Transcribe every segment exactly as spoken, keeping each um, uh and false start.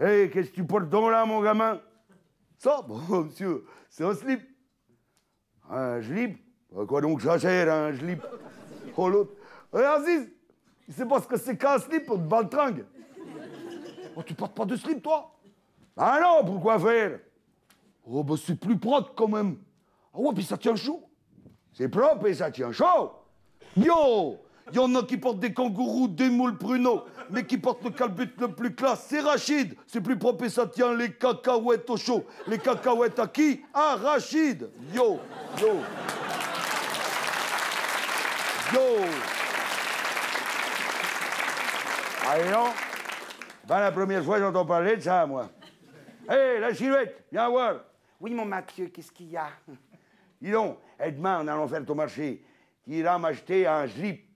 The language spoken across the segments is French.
Hé, hey, qu'est-ce que tu portes donc là, mon gamin? Ça, bon, monsieur, c'est un slip. Un slip? Quoi donc, j'achète un slip? Oh, l'autre. Hé, Aziz, il sait pas ce que c'est qu'un slip, on te baltringue. Oh, tu portes pas de slip, toi? Ah non, pourquoi faire? Oh, ben c'est plus propre quand même. Ah ouais, puis ça tient chaud. C'est propre et ça tient chaud. Yo! Il y en a qui portent des kangourous, des moules pruneaux, mais qui portent le calbut le plus classe, c'est Rachid. C'est plus propre et ça tient les cacahuètes au chaud. Les cacahuètes à qui? À Rachid. Yo, yo. Yo. Allez, non? Ben, la première fois, j'entends parler de ça, moi. Hé, hey, la silhouette, viens voir. Oui, mon Matthieu, qu'est-ce qu'il y a? Dis donc, et demain, en allant faire ton marché, tu iras m'acheter un slip.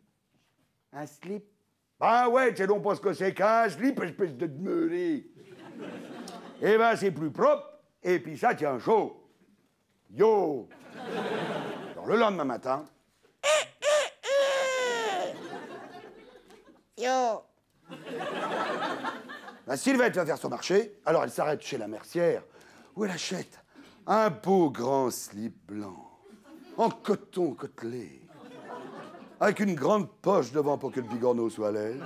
Un slip? Ben ouais, tu sais donc pas ce que c'est qu'un slip, espèce de demeuré. Eh ben, c'est plus propre, et puis ça tient chaud. Yo! Alors, le lendemain matin... Yo! La Sylvette va faire son marché, alors elle s'arrête chez la mercière, où elle achète un beau grand slip blanc, en coton côtelé. Avec une grande poche devant pour que le bigorneau soit à l'aise.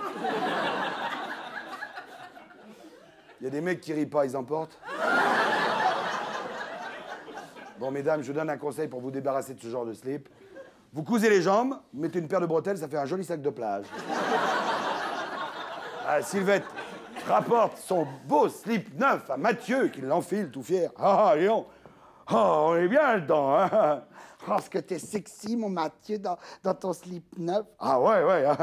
Il y a des mecs qui rient pas, ils emportent. Bon, mesdames, je vous donne un conseil pour vous débarrasser de ce genre de slip. Vous cousez les jambes, mettez une paire de bretelles, ça fait un joli sac de plage. Ah, Sylvette rapporte son beau slip neuf à Matthieu, qui l'enfile tout fier. Ah, Léon, oh, on est bien dedans, hein? Oh, ce que t'es sexy, mon Matthieu, dans, dans ton slip neuf. Ah ouais, ouais. Hein.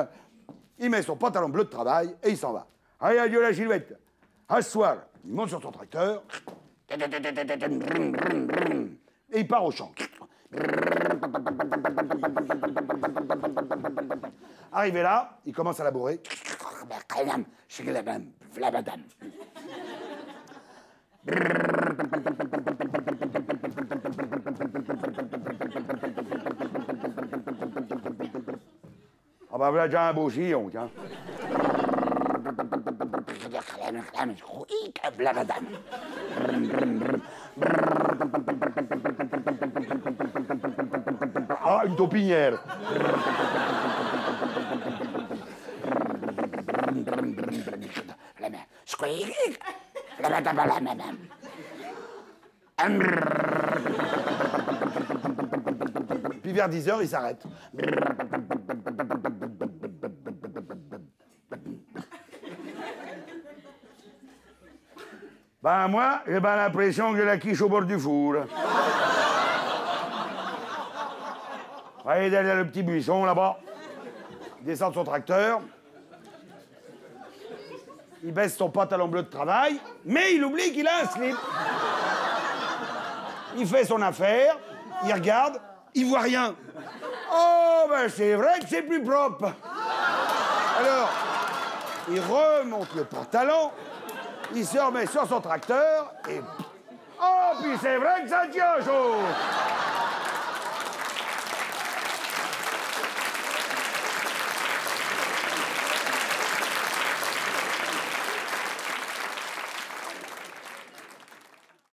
Il met son pantalon bleu de travail et il s'en va. Allez, adieu la Gilbette. À ce soir, il monte sur son tracteur. Et il part au champ. Arrivé là, il commence à labourer. Ah bah voilà déjà un beau chillon, tiens. Ah, une taupinière. Puis vers dix heures, il s'arrête. Ben moi, j'ai ben l'impression que la quiche au bord du four. Allez, derrière le petit buisson, là-bas. Il descend de son tracteur. Il baisse son pantalon bleu de travail, mais il oublie qu'il a un slip. Il fait son affaire, il regarde, il voit rien. Oh, ben c'est vrai que c'est plus propre. Alors, il remonte le pantalon. Il se remet sur son tracteur et... Oh, puis c'est vrai que ça tient chaud.